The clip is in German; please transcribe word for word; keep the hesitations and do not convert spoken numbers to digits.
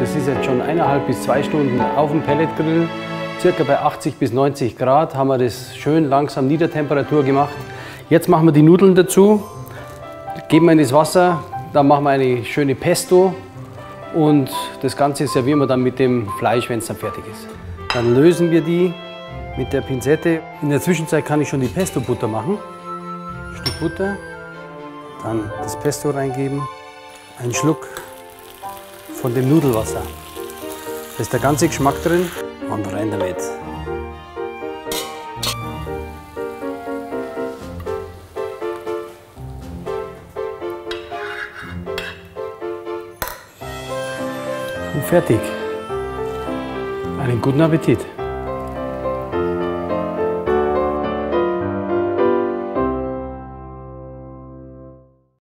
Das ist jetzt schon eineinhalb bis zwei Stunden auf dem Pelletgrill. Circa bei achtzig bis neunzig Grad haben wir das schön langsam Niedertemperatur gemacht. Jetzt machen wir die Nudeln dazu, geben wir in das Wasser, dann machen wir eine schöne Pesto und das Ganze servieren wir dann mit dem Fleisch, wenn es dann fertig ist. Dann lösen wir die mit der Pinzette. In der Zwischenzeit kann ich schon die Pesto-Butter machen. Ein Stück Butter, dann das Pesto reingeben, einen Schluck von dem Nudelwasser. Da ist der ganze Geschmack drin und rein damit. Und fertig. Einen guten Appetit.